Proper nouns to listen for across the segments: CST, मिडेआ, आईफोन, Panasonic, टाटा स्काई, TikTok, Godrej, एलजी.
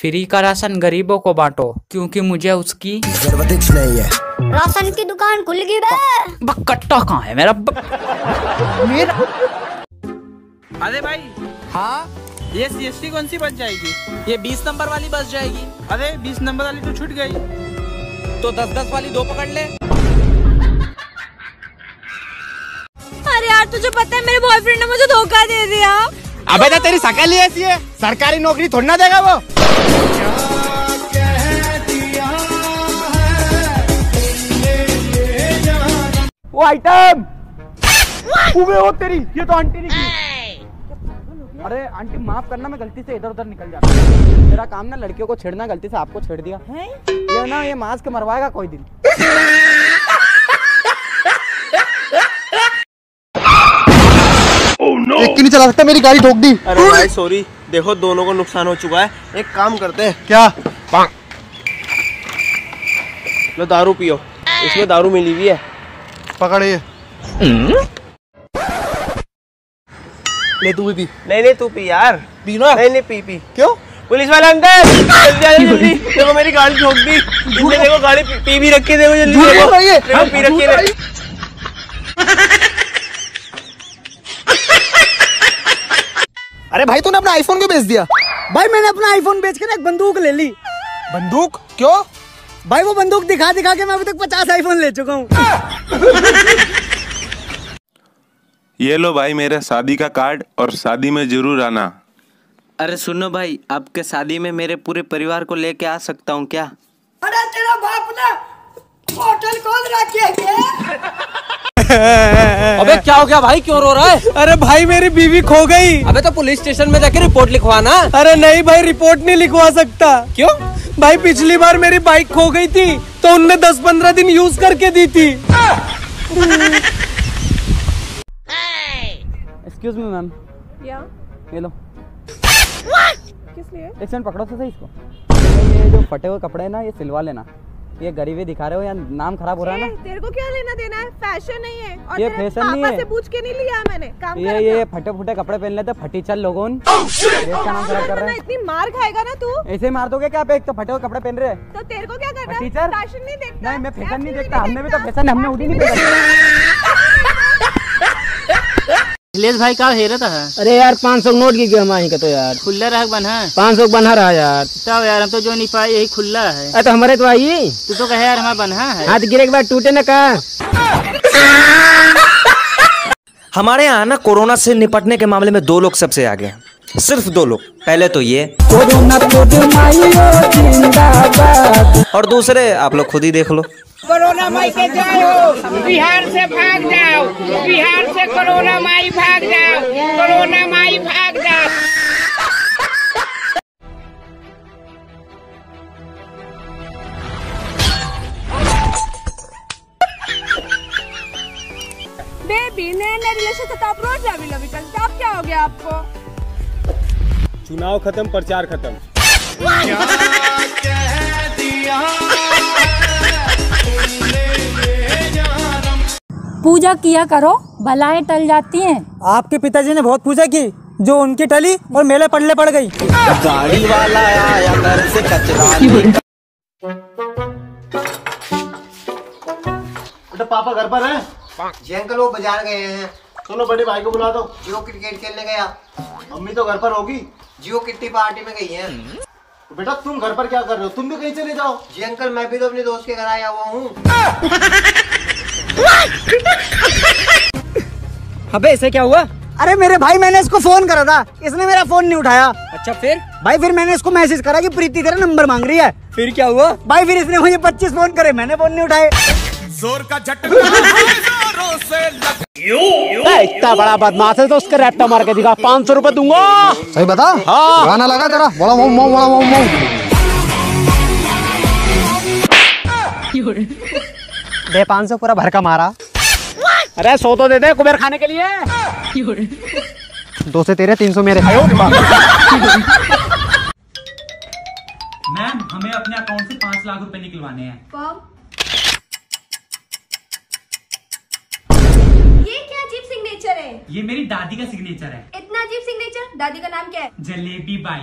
Free का ration गरीबों को बांटो क्योंकि मुझे उसकी जरूरत नहीं है। राशन की दुकान खुल गई बे। बकट्टा कहाँ है मेरा मेरा। अरे भाई हाँ ये CST कौन सी बस जाएगी? ये 20 नंबर वाली बस जाएगी। अरे 20 नंबर वाली तो छूट गई, तो 10-10 वाली दो पकड़ ले। अरे यार तुझे पता है मेरे बॉयफ्रेंड ने मुझे धोखा दे दिया। अबे ना तेरी शकल ही ऐसी है, सरकारी नौकरी थोड़ी ना देगा वो। वो आइटम हो तेरी, ये तो आंटी निकली। अरे आंटी माफ करना, मैं गलती से इधर उधर निकल जाता। मेरा काम ना लड़कियों को छेड़ना, गलती से आपको छेड़ दिया है? ये ना ये मास्क मरवाएगा कोई दिन। एक नहीं चला सकता, मेरी गाड़ी ठोक दी। अरे भाई सॉरी, देखो दोनों को नुकसान हो चुका है। एक काम करते हैं क्या, लो दारू पियो, इसमें दारू मिली हुई है, पकड़िए। ले तू भी पी। नहीं तू पी यार। पी ना। नहीं पी पी। क्यों? पुलिस वाला अंदर, जल्दी जल्दी देखो मेरी गाड़ी ठोक दी। इसने देखो गाड़ी पी भी रखी, देखो जल्दी पी रखी है। अरे भाई तूने अपना आईफोन क्यों बेच दिया? भाई मैंने अपना आईफोन बेच कर एक बंदूक ले ली। बंदूक? क्यों? भाई वो बंदूक दिखा दिखा के मैं अभी तक 50 आईफोन ले चुका हूँ। ये लो भाई मेरे शादी का कार्ड, और शादी में जरूर आना। अरे सुनो भाई, आपके शादी में मेरे पूरे परिवार को लेके आ सकता हूँ क्या? अरे तेरा बाप ना होटल खोल रखी। अबे क्या हो गया भाई, क्यों रो रहा है? अरे भाई मेरी बीवी खो गई। अबे तो पुलिस स्टेशन में जाके रिपोर्ट लिखवाना। अरे नहीं भाई रिपोर्ट नहीं लिखवा सकता। क्यों? भाई पिछली बार मेरी बाइक खो गई थी तो उनने 10-15 दिन यूज करके दी थी। Excuse me ma'am. या ले लो। किस लिए? एक सेकंड पकड़ो तो सही इसको। ये जो फटे हुए कपड़े ना ये सिलवा लेना। ये गरीबी दिखा रहे हो या नाम खराब हो रहा है ना। तेरे को क्या लेना देना है, फैशन नहीं है। और ये फैशन नहीं है, पापा से पूछ के नहीं लिया मैंने। काम ये फटे फुटे कपड़े पहन लेते फटी चल लोगों। इसका नाम खराब कर रहे हैं। इतनी मार खाएगा ना तू, ऐसे मार दोगे क्या? एक तो फटे हुए कपड़े पहन रहे हैं तो तेरे को क्या करना है? फैशन नहीं देखता। नहीं मैं फैशन नहीं देखता, हमने भी तो फैशन हमने उड़ी नहीं पहना। अखिलेश भाई का हेरा था। अरे यार 500 नोट की गया हमारी का तो यार खुल्ला रहा बना, 500 बना रहा यार तब यार हम तो जो नहीं पाए यही खुल्ला है। अरे तो हमारे तो आइए, तू तो कहे यार हमारा बना है, हाथ गिरे के बाद टूटे ना कहा। हमारे यहाँ ना कोरोना से निपटने के मामले में 2 लोग सबसे आगे हैं, सिर्फ 2 लोग। पहले तो ये और दूसरे आप लोग खुद ही देख लो। कोरोना माई के जाओ, बिहार से भाग जाओ, बिहार से कोरोना माई भाग जाओ, कोरोना माई भाग जाओ। बेबी नए नए रिलेशन से आप रोज लवी लवी करते, आप क्या हो गया आपको? चुनाव खत्म, प्रचार खत्म। पूजा किया करो, भलाएं टल जाती हैं। आपके पिताजी ने बहुत पूजा की जो उनकी टली और मेले पड़ले पड़ गई। गाड़ी वाला आया घर से कचरा। तो पापा घर पर हैं? जी अंकल वो बाजार गए हैं। चलो बड़े भाई को बुला दो, जी वो क्रिकेट खेलने गया। मम्मी तो घर पर होगी, जी वो किट्टी पार्टी में गई है। बेटा तुम घर पर क्या कर रहे हो, तुम भी कहीं चले जाओ। जी अंकल मैं भी तो अपने दोस्त के घर आया हुआ हूँ। अबे इसे क्या हुआ? अरे मेरे भाई मैंने इसको फोन करा था, इसने मेरा फोन नहीं उठाया। अच्छा फिर? भाई फिर मैंने इसको मैसेज करा कि प्रीति तेरा नंबर मांग रही है। फिर क्या हुआ? भाई फिर इसने मुझे 25 फोन करे, मैंने फोन नहीं उठाए। जोर का झटका जोरों से लग। इतना बड़ा बदमाश है तो उसका रैप्टा मार के दिखा, 500 रुपए दूंगा। सही बता। हाँ गाना लगा तेरा बड़ा मोम। 500 पूरा भर का मारा। अरे 100 तो दे दे कुबेर खाने के लिए। 200 तेरे, 300 मेरे। मैम हमें अपने अकाउंट से 5 लाख रुपए निकलवाने हैं। ये क्या अजीब सिग्नेचर है? ये मेरी दादी का सिग्नेचर है। इतना अजीब सिग्नेचर? दादी का नाम क्या है? जलेबी बाई।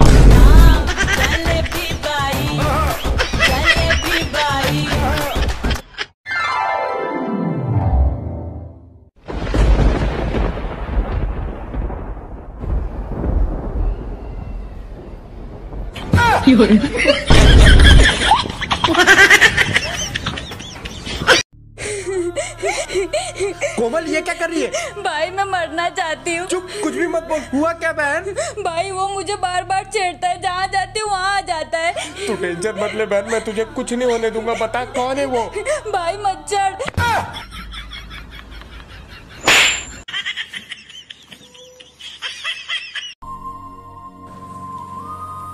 कोमल ये क्या कर रही है? भाई मैं मरना चाहती हूँ। चुप, कुछ भी मत बोल। हुआ क्या बहन? भाई वो मुझे बार बार छेड़ता है, जहाँ जाती हूँ वहाँ आ जाता है। तू टेंशन मत ले बहन, मैं तुझे कुछ नहीं होने दूंगा। बता कौन है वो? भाई मच्छर।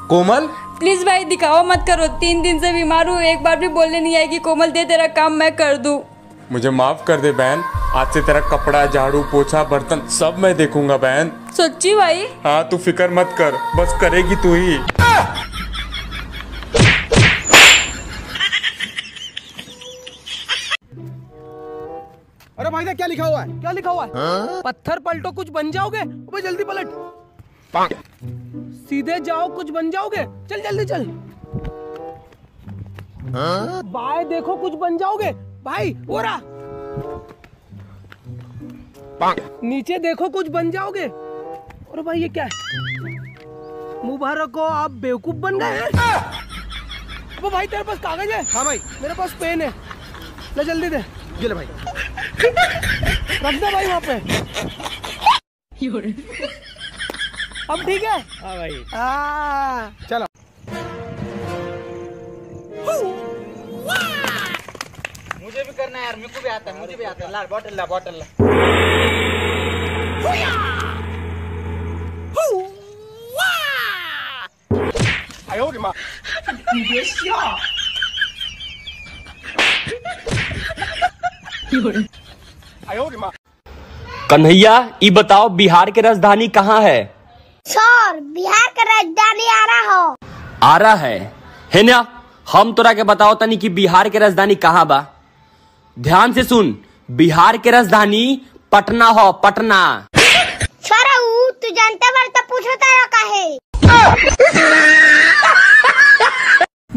कोमल प्लीज भाई दिखावा मत करो, 3 दिन से बीमार हूँ, एक बार भी बोलने नहीं आएगी। कोमल दे तेरा काम मैं कर दूँ। मुझे माफ कर दे बहन, आज से तेरा कपड़ा, झाड़ू, पोछा, बर्तन सब मैं देखूंगा बहन। सच्ची भाई? हाँ तू फिकर मत कर, बस करेगी तू ही। अरे भाई साहब क्या लिखा हुआ है? क्या लिखा हुआ है? हाँ? पत्थर पलटो कुछ बन जाओगे। भाई जल्दी पलट, सीधे जाओ कुछ बन जाओगे। चल जल्दी चल। हाँ? बाय देखो कुछ बन जाओगे। भाई वो रहा, नीचे देखो कुछ बन जाओगे। और भाई ये क्या है? मुबारक हो आप बेवकूफ बन गए हैं। वो भाई तेरे पास कागज है? हाँ भाई मेरे पास पेन है, ले जल्दी दे। ये ले भाई, रख दे भाई वहाँ पे। अब ठीक है? हाँ भाई। चलो मुझे भी करना है यार, मुझे भी आता है, मुझे भी आता है। ला बॉटल ला, बॉटल ला। आयो रे माँ। कन्हैया ये बताओ बिहार की राजधानी कहाँ है? सर बिहार की राजधानी आरा हो। आरा है ना? हम तोरा के बताओ तनी कि बिहार की राजधानी कहाँ बा। ध्यान से सुन, बिहार के राजधानी पटना हो, पटना। छोरा ऊ तू जनता वार्ता पूछता रखा है।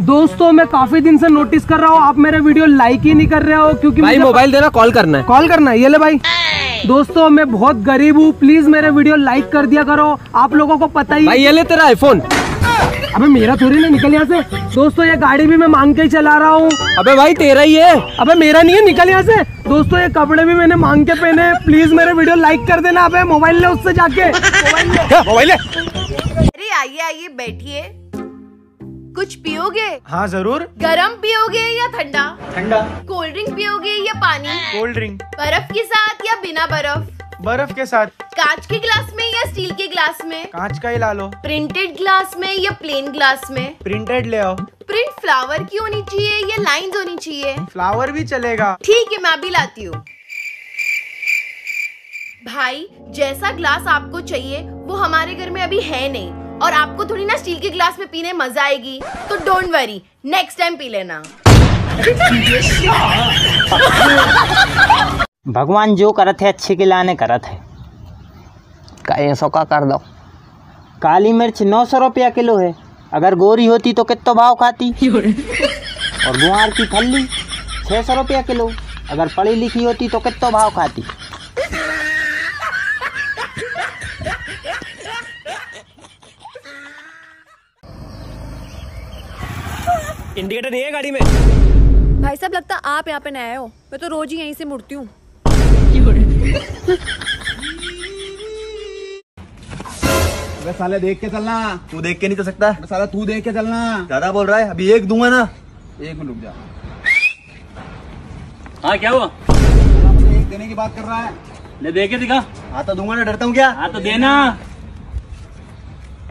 दोस्तों मैं काफी दिन से नोटिस कर रहा हूँ आप मेरे वीडियो लाइक ही नहीं कर रहे हो, क्योंकि भाई मोबाइल देना, कॉल करना है, कॉल करना है। ये ले भाई। दोस्तों मैं बहुत गरीब हूँ, प्लीज मेरे वीडियो लाइक कर दिया करो, आप लोगों को पता ही। भाई ये ले तेरा आईफोन। अबे मेरा थोड़ी ना, निकल यहाँ से। दोस्तों ये गाड़ी भी मैं मांग के ही चला रहा हूँ। अबे भाई तेरा ही है। अबे मेरा नहीं है, निकल यहाँ से। दोस्तों ये कपड़े भी मैंने मांग के पहने, प्लीज मेरे वीडियो लाइक कर देना। अबे मोबाइल ले उससे जाके, मोबाइल ले। अरे आइए आइए बैठिए, कुछ पियोगे? हाँ जरूर। गरम पियोगे या ठंडा? ठंडा। कोल्ड ड्रिंक पियोगे या पानी? Cold drink. बर्फ के साथ या बिना बर्फ? बर्फ के साथ। कांच के ग्लास में या स्टील के ग्लास में? कांच का ही ला लो। प्रिंटेड ग्लास में या प्लेन ग्लास में? प्रिंटेड ले आओ। प्रिंट फ्लावर की होनी चाहिए या लाइंस होनी चाहिए? फ्लावर भी चलेगा। ठीक है मैं भी लाती हूँ। भाई जैसा ग्लास आपको चाहिए वो हमारे घर में अभी है नहीं, और आपको थोड़ी ना स्टील के ग्लास में पीने मजा आएगी, तो डोंट वरी, नेक्स्ट टाइम पी लेना। भगवान जो करत है अच्छे के लाने करत है, का ऐसा का कर दो। काली मिर्च 900 रुपया किलो है, अगर गोरी होती तो कितना भाव खाती। और गुआर की फल्ली 600 रुपया किलो, अगर पढ़ी लिखी होती तो कितना भाव खाती। इंडिकेटर नहीं है गाड़ी में। भाई साहब लगता आप यहाँ पे नए हो, मैं तो रोज ही यहीं से मुड़ती हूँ। अबे साले देख के चलना। तू देख के नहीं चल सकता। अबे साला तू देख के चलना। दादा बोल रहा है अभी एक दूंगा ना। एक मिनट रुक जा। हाँ क्या हुआ? एक देने की बात कर रहा है। ले दे के दिखा। हाँ तो दूंगा ना, डरता हूँ क्या? हाँ तो देना।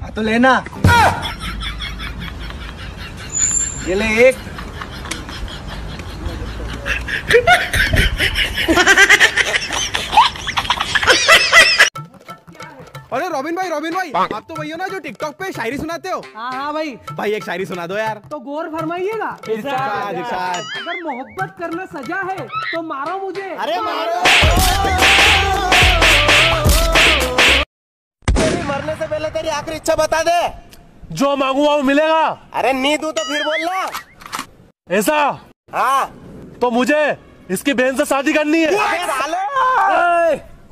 हाँ तो लेना। ये ले एक। अरे रॉबिन भाई आप तो वही हो ना जो टिकटॉक पे शायरी सुनाते हो? हाँ हाँ भाई एक शायरी सुना दो यार। तो गौर फरमाइएगा। अगर मोहब्बत करना सजा है तो मारो मुझे। अरे मारो। मरने से पहले तेरी आखिरी इच्छा बता दे। जो मांगू वो मिलेगा। अरे नहीं तू तो फिर बोलना ऐसा। हाँ तो मुझे इसकी बहन से शादी करनी है।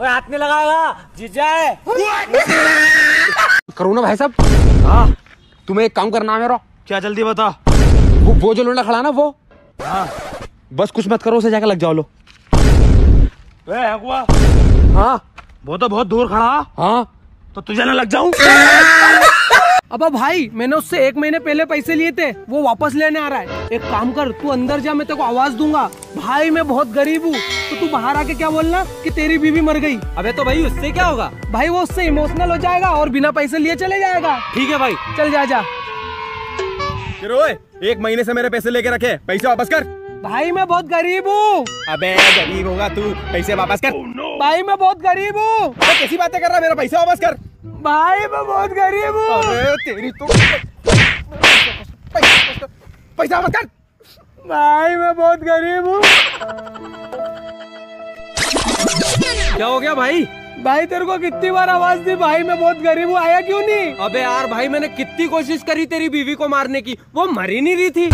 हाथ में लगाएगा जीजा है। करो ना भाई साहब। हाँ तुम्हें एक काम करना है मेरा। क्या? जल्दी बता। वो जो लौंडा खड़ा ना वो। हाँ। बस कुछ मत करो, उसे जाकर लग जाओ। लो हाँ वो तो बहुत दूर खड़ा। हाँ तो तुझे ना लग जाऊं। अबे भाई मैंने उससे 1 महीने पहले पैसे लिए थे, वो वापस लेने आ रहा है। एक काम कर, तू अंदर जा, मैं तेरे को आवाज दूंगा। भाई मैं बहुत गरीब हूँ, तो तू बाहर आके क्या बोलना कि तेरी बीवी मर गई। अबे तो भाई उससे क्या होगा? भाई वो उससे इमोशनल हो जाएगा और बिना पैसे लिए चले जाएगा। ठीक है भाई चल जा। 1 महीने से मेरे पैसे लेके रखे, पैसे वापस कर। भाई मैं बहुत गरीब हूँ। अबे गरीब होगा तू, पैसे वापस कर। भाई मैं बहुत गरीब हूँ। कैसी बातें कर रहा है, मेरा पैसे वापस कर। भाई मैं बहुत गरीब हूँ। अरे तेरी तो पैसा वापस कर। भाई मैं बहुत गरीब हूँ। क्या हो गया भाई? भाई तेरे को कितनी बार आवाज दी भाई मैं बहुत गरीब हूँ, आया क्यों नहीं? अबे यार भाई मैंने कितनी कोशिश करी तेरी बीवी को मारने की, वो मर ही नहीं रही थी।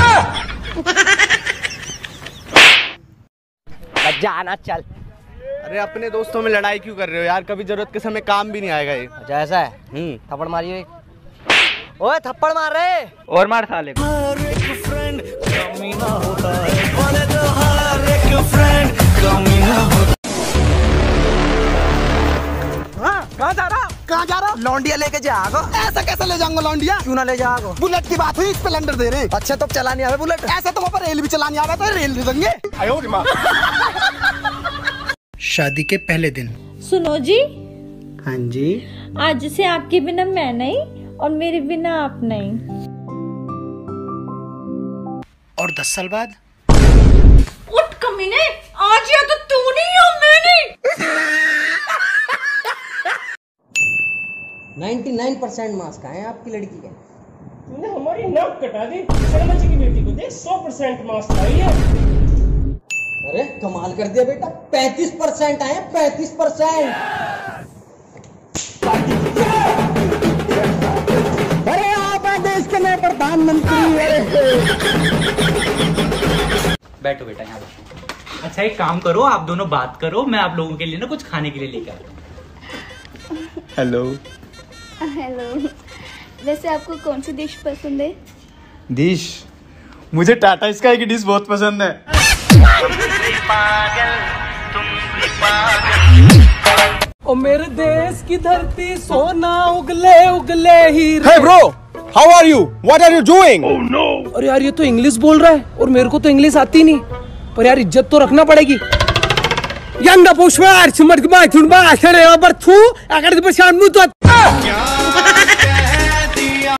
जाना चल। अरे अपने दोस्तों में लड़ाई क्यों कर रहे हो यार, कभी जरूरत के समय काम भी नहीं आएगा ये। अच्छा ऐसा है। थप्पड़ मारिए। ओए थप्पड़ मार रहे। और मार साले। कहाँ जा रहा? लौंडिया लेके जाओ। ऐसा कैसे ले जाऊंगा लौंडिया? क्यों ना ले जाओ। बुलेट की बात हुई, इस पे लंडर दे रहे। अच्छा तो चलानी आ रहा बुलेट? ऐसा तो वहाँ पर रेल भी चलानी आ रहा था, रेल भी देंगे। शादी के पहले दिन। सुनो जी। हाँ जी। आज से आपके बिना मैं नहीं और मेरे बिना आप नहीं। और 10 साल बाद। उठ कमीने, आज या तो तू नहीं हो मैं नहीं। 99% मार्क्स का है आपकी लड़की के। तूने हमारी नाक कटा दी। शर्मा जी की बेटी को देख 100% मार्क्स आई है। अरे कमाल कर दिया बेटा, 35% आए 35%। अरे आप हैं देश के नए प्रधानमंत्री। बैठो बेटा यहाँ बैठो। अच्छा एक काम करो, आप दोनों बात करो, मैं आप लोगों के लिए ना कुछ खाने के लिए लेकर आता हूँ। Hello hello. वैसे आपको कौन सी डिश पसंद है? डिश मुझे टाटा स्काई की डिश बहुत पसंद है। ओ मेरे देश की धरती सोना उगले उगले ही। Hey bro, how are you, what are you doing? Oh no. अरे यार ये तो इंग्लिश बोल रहा है और मेरे को तो इंग्लिश आती नहीं, पर यार इज्जत तो रखना पड़ेगी। यंदा पुष्पार सिमट के बाथरूम बाहर चले और बर्थू अगर परेशान मु तो